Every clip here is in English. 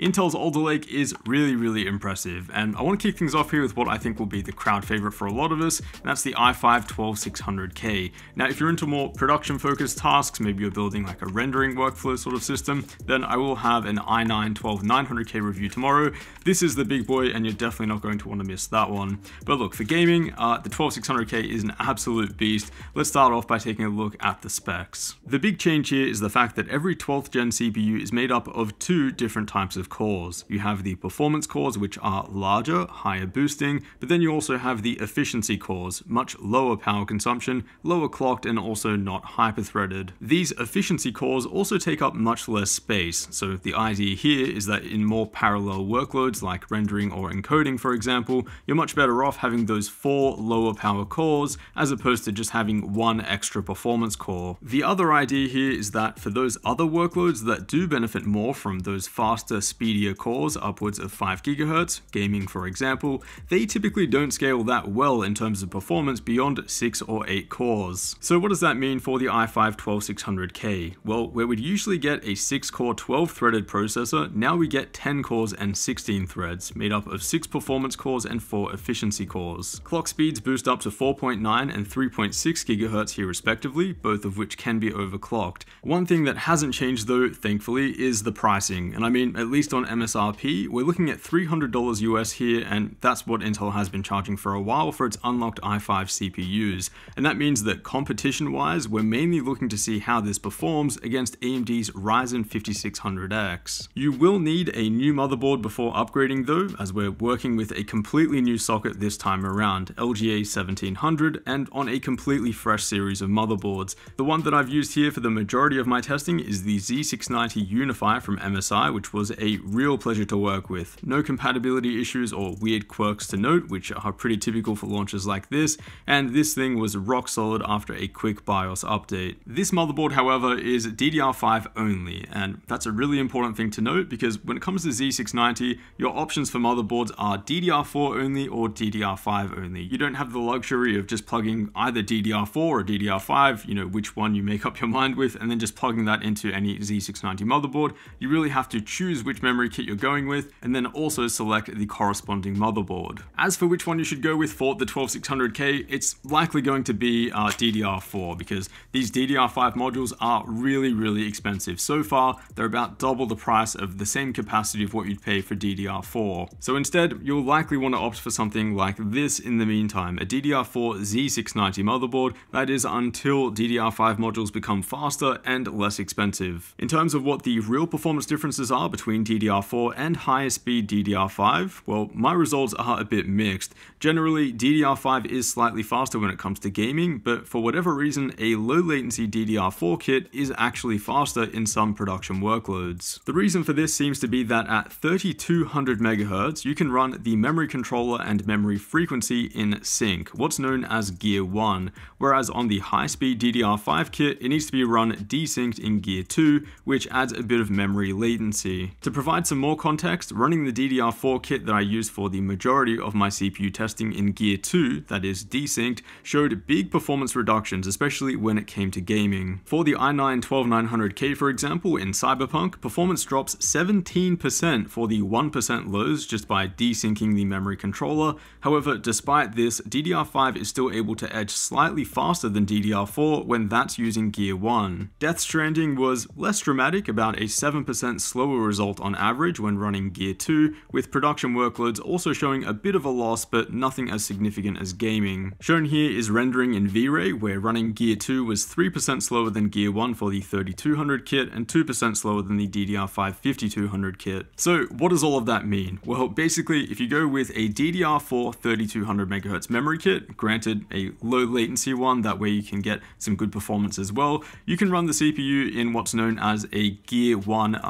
Intel's Alder Lake is really impressive, and I want to kick things off here with what I think will be the crowd favorite for a lot of us, and that's the i5-12600K. Now, if you're into more production focused tasks, maybe you're building like a rendering workflow sort of system, then I will have an i9-12900K review tomorrow. This is the big boy and you're definitely not going to want to miss that one. But look, for gaming, the 12600K is an absolute beast. Let's start off by taking a look at the specs. The big change here is the fact that every 12th gen CPU is made up of two different types of cores. You have the performance cores, which are larger, higher boosting, but then you also have the efficiency cores, much lower power consumption, lower clocked, and also not hyper-threaded. These efficiency cores also take up much less space, so the idea here is that in more parallel workloads like rendering or encoding, for example, you're much better off having those four lower power cores as opposed to just having one extra performance core. The other idea here is that for those other workloads that do benefit more from those faster, speedier cores upwards of 5 GHz, gaming for example, they typically don't scale that well in terms of performance beyond 6 or 8 cores. So what does that mean for the i5-12600K? Well, where we'd usually get a 6-core, 12-threaded processor, now we get 10 cores and 16 threads, made up of 6 performance cores and 4 efficiency cores. Clock speeds boost up to 4.9 and 3.6 GHz here respectively, both of which can be overclocked. One thing that hasn't changed though, thankfully, is the pricing, and I mean, at least on MSRP, we're looking at $300 US here, and that's what Intel has been charging for a while for its unlocked i5 CPUs, and that means that competition-wise, we're mainly looking to see how this performs against AMD's Ryzen 5600X. You will need a new motherboard before upgrading though, as we're working with a completely new socket this time around, LGA 1700, and on a completely fresh series of motherboards. The one that I've used here for the majority of my testing is the Z690 Unifier from MSI, which was a real pleasure to work with. No compatibility issues or weird quirks to note, which are pretty typical for launches like this, and this thing was rock solid after a quick BIOS update. This motherboard, however, is DDR5 only, and that's a really important thing to note because when it comes to Z690, your options for motherboards are DDR4 only or DDR5 only. You don't have the luxury of just plugging either DDR4 or DDR5, you know, which one you make up your mind with, and then just plugging that into any Z690 motherboard. You really have to choose which memory kit you're going with, and then also select the corresponding motherboard. As for which one you should go with for the 12600K, it's likely going to be DDR4, because these DDR5 modules are really expensive so far. They're about double the price of the same capacity of what you'd pay for DDR4. So instead, you'll likely want to opt for something like this in the meantime, a DDR4 Z690 motherboard, that is until DDR5 modules become faster and less expensive. In terms of what the real performance differences are between DDR4 and higher speed DDR5, well, my results are a bit mixed. Generally, DDR5 is slightly faster when it comes to gaming, but for whatever reason, a low latency DDR4 kit is actually faster in some production workloads. The reason for this seems to be that at 3200 megahertz, you can run the memory controller and memory frequency in sync, what's known as gear 1, whereas on the high speed DDR5 kit, it needs to be run desynced in gear 2, which adds a bit of memory latency. To provide some more context, running the DDR4 kit that I used for the majority of my CPU testing in Gear 2, that is desynced, showed big performance reductions, especially when it came to gaming. For the i9-12900K, for example, in Cyberpunk, performance drops 17% for the 1% lows just by desyncing the memory controller. However, despite this, DDR5 is still able to edge slightly faster than DDR4 when that's using Gear 1. Death Stranding was less dramatic, about a 7% slower result on average when running Gear 2, with production workloads also showing a bit of a loss, but nothing as significant as gaming. Shown here is rendering in V-Ray, where running Gear 2 was 3% slower than Gear 1 for the 3200 kit and 2% slower than the DDR5 5200 kit. So what does all of that mean? Well, basically, if you go with a DDR4 3200 megahertz memory kit, granted a low latency one, that way you can get some good performance as well, you can run the CPU in what's known as a Gear 1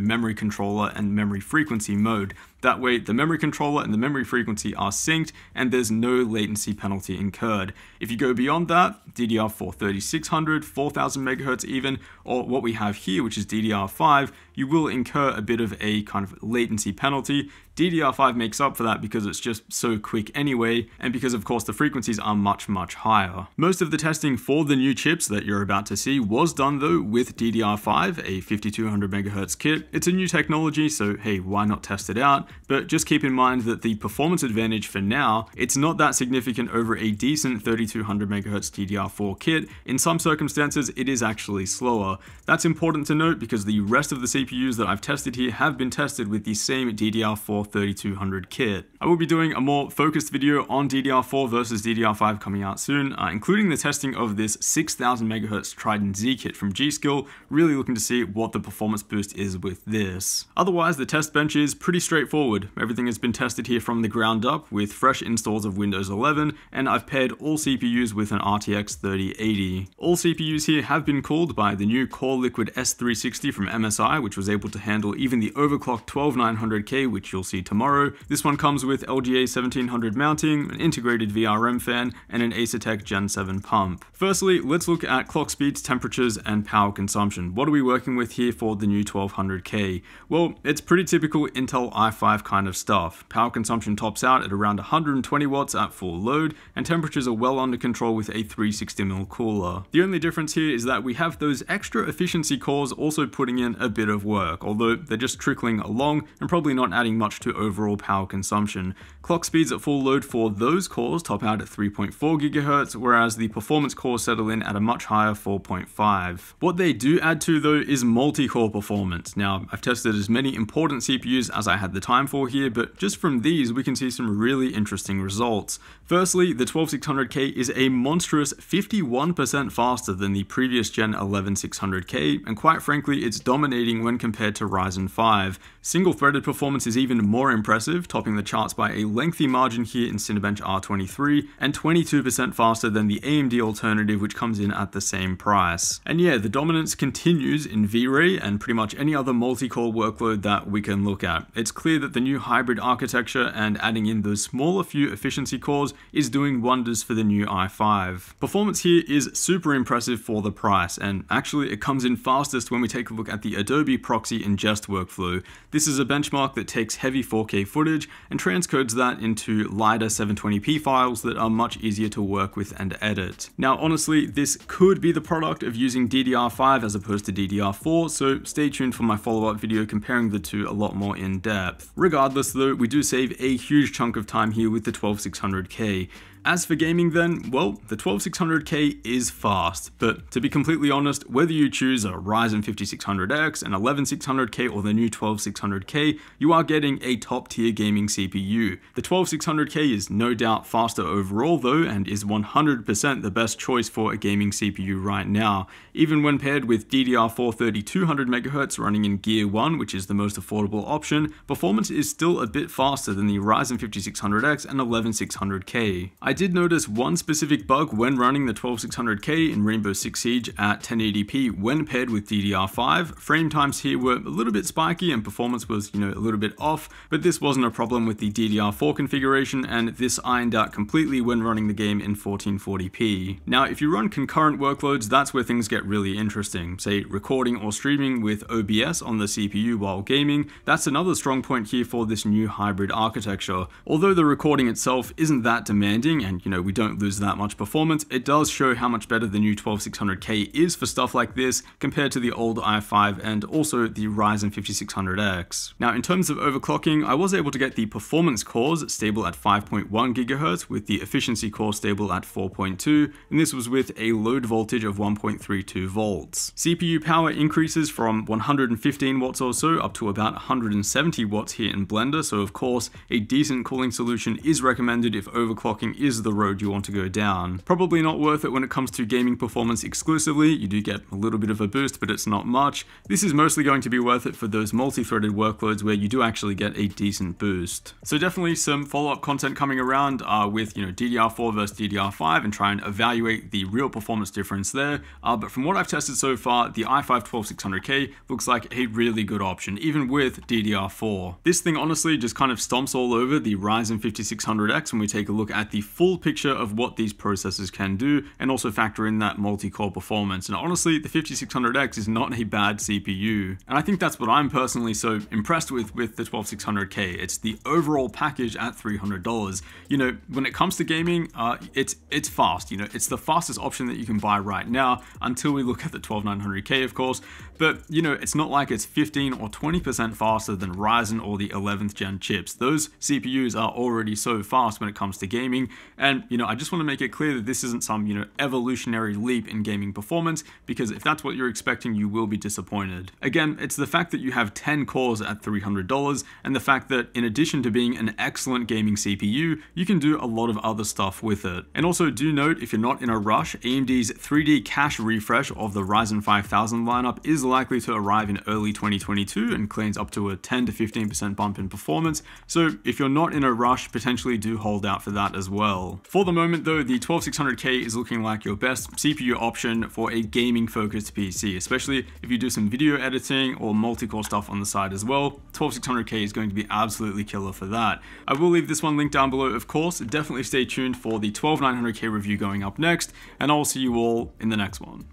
memory controller and memory frequency mode. That way, the memory controller and the memory frequency are synced and there's no latency penalty incurred. If you go beyond that, DDR4 3600, 4000 megahertz even, or what we have here, which is DDR5, you will incur a bit of a kind of latency penalty. DDR5 makes up for that because it's just so quick anyway, and because of course the frequencies are much, much higher. Most of the testing for the new chips that you're about to see was done though with DDR5, a 5200 megahertz kit. It's a new technology, so hey, why not test it out? But just keep in mind that the performance advantage for now, it's not that significant over a decent 3200 megahertz DDR4 kit. In some circumstances, it is actually slower. That's important to note because the rest of the CPUs that I've tested here have been tested with the same DDR4 3200 kit. I will be doing a more focused video on DDR4 versus DDR5 coming out soon, including the testing of this 6000 MHz Trident Z kit from GSkill, really looking to see what the performance boost is with this. Otherwise, the test bench is pretty straightforward. Everything has been tested here from the ground up with fresh installs of Windows 11, and I've paired all CPUs with an RTX 3080. All CPUs here have been cooled by the new Core Liquid S360 from MSI, which was able to handle even the overclocked 12900K, which you'll see tomorrow. This one comes with LGA 1700 mounting, an integrated VRM fan, and an Asetek Gen 7 pump. Firstly, let's look at clock speeds, temperatures, and power consumption. What are we working with here for the new 1200K? Well, it's pretty typical Intel i5 kind of stuff. Power consumption tops out at around 120 watts at full load, and temperatures are well under control with a 360mm cooler. The only difference here is that we have those extra efficiency cores also putting in a bit of work, although they're just trickling along and probably not adding much to overall power consumption. Clock speeds at full load for those cores top out at 3.4 GHz, whereas the performance cores settle in at a much higher 4.5. What they do add to though is multi-core performance. Now, I've tested as many important CPUs as I had the time for here, but just from these we can see some really interesting results. Firstly, the 12600K is a monstrous 51% faster than the previous gen 11600K, and quite frankly it's dominating when compared to Ryzen 5. Single-threaded performance is even more impressive, topping the charts by a lengthy margin here in Cinebench R23, and 22% faster than the AMD alternative, which comes in at the same price. And yeah, the dominance continues in V-Ray and pretty much any other multi-core workload that we can look at. It's clear that the new hybrid architecture and adding in those smaller few efficiency cores is doing wonders for the new i5. Performance here is super impressive for the price, and actually it comes in fastest when we take a look at the Adobe Proxy Ingest workflow. This is a benchmark that takes heavy 4K footage and transcodes that into lighter 720p files that are much easier to work with and edit. Now honestly, this could be the product of using DDR5 as opposed to DDR4, so stay tuned for my follow-up video comparing the two a lot more in depth. Regardless though, we do save a huge chunk of time here with the 12600K. As for gaming then, well, the 12600K is fast, but to be completely honest, whether you choose a Ryzen 5600X, an 11600K, or the new 12600K, you are getting a top-tier gaming CPU. The 12600K is no doubt faster overall though, and is 100% the best choice for a gaming CPU right now, even when paired with DDR4 3200MHz running in Gear 1, which is the most affordable option. Performance is still a bit faster than the Ryzen 5600X and 11600K. I did notice one specific bug when running the 12600K in Rainbow Six Siege at 1080p when paired with DDR5. Frame times here were a little bit spiky and performance was, a little bit off, but this wasn't a problem with the DDR4 configuration, and this ironed out completely when running the game in 1440p. Now, if you run concurrent workloads, that's where things get really interesting. Say, recording or streaming with OBS on the CPU while gaming, that's another strong point here for this new hybrid architecture. Although the recording itself isn't that demanding, and we don't lose that much performance, it does show how much better the new 12600K is for stuff like this compared to the old i5 and also the Ryzen 5600X. Now in terms of overclocking, I was able to get the performance cores stable at 5.1 GHz with the efficiency core stable at 4.2, and this was with a load voltage of 1.32 volts. CPU power increases from 115 watts or so up to about 170 watts here in Blender, so of course a decent cooling solution is recommended if overclocking is the road you want to go down. Probably not worth it when it comes to gaming performance exclusively. You do get a little bit of a boost, but it's not much. This is mostly going to be worth it for those multi-threaded workloads where you do actually get a decent boost. So definitely some follow-up content coming around with DDR4 versus DDR5 and try and evaluate the real performance difference there. But from what I've tested so far, the i5-12600K looks like a really good option, even with DDR4. This thing honestly just kind of stomps all over the Ryzen 5600X when we take a look at the full picture of what these processors can do and also factor in that multi-core performance. And honestly, the 5600X is not a bad CPU. And I think that's what I'm personally so impressed with the 12600K. It's the overall package at $300. You know, when it comes to gaming, it's fast. You know, it's the fastest option that you can buy right now until we look at the 12900K, of course. But, you know, it's not like it's 15 or 20% faster than Ryzen or the 11th gen chips. Those CPUs are already so fast when it comes to gaming. And, you know, I just want to make it clear that this isn't some, you know, evolutionary leap in gaming performance, because if that's what you're expecting, you will be disappointed. Again, it's the fact that you have 10 cores at $300 and the fact that in addition to being an excellent gaming CPU, you can do a lot of other stuff with it. And also do note, if you're not in a rush, AMD's 3D cache refresh of the Ryzen 5000 lineup is likely to arrive in early 2022 and claims up to a 10 to 15% bump in performance. So if you're not in a rush, potentially do hold out for that as well. For the moment though, the 12600K is looking like your best CPU option for a gaming focused PC, especially if you do some video editing or multi-core stuff on the side as well. 12600K is going to be absolutely killer for that. I will leave this one linked down below, of course. Definitely stay tuned for the 12900K review going up next, and I'll see you all in the next one.